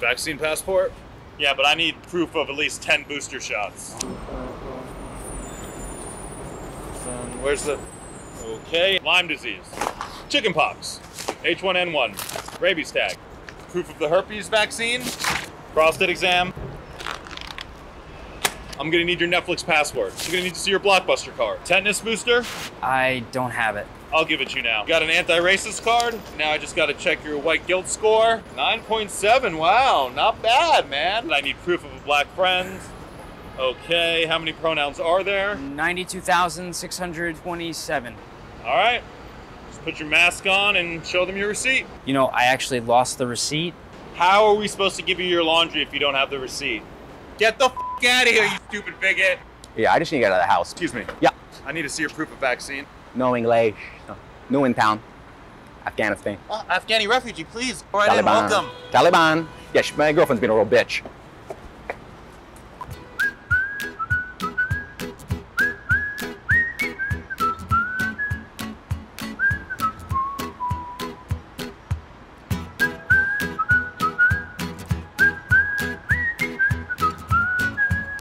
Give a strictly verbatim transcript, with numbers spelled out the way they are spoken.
Vaccine passport? Yeah, but I need proof of at least ten booster shots. Um, where's the... Okay. Lyme disease. Chickenpox. H one N one. Rabies tag. Proof of the herpes vaccine. Prostate exam. I'm gonna need your Netflix password. You're gonna need to see your Blockbuster card. Tetanus booster? I don't have it. I'll give it to you now. Got an anti-racist card. Now I just gotta check your white guilt score. nine point seven, wow, not bad, man. I need proof of a black friend. Okay, how many pronouns are there? ninety-two thousand six hundred twenty-seven. All right, just put your mask on and show them your receipt. You know, I actually lost the receipt. How are we supposed to give you your laundry if you don't have the receipt? Get the f out of here, you stupid bigot. Yeah, I just need to get out of the house. Excuse me. Yeah. I need to see your proof of vaccine. No English. New in town. Afghanistan. Uh, Afghani refugee, please. Right in, welcome. Taliban. Yeah, she, my girlfriend's being a real bitch.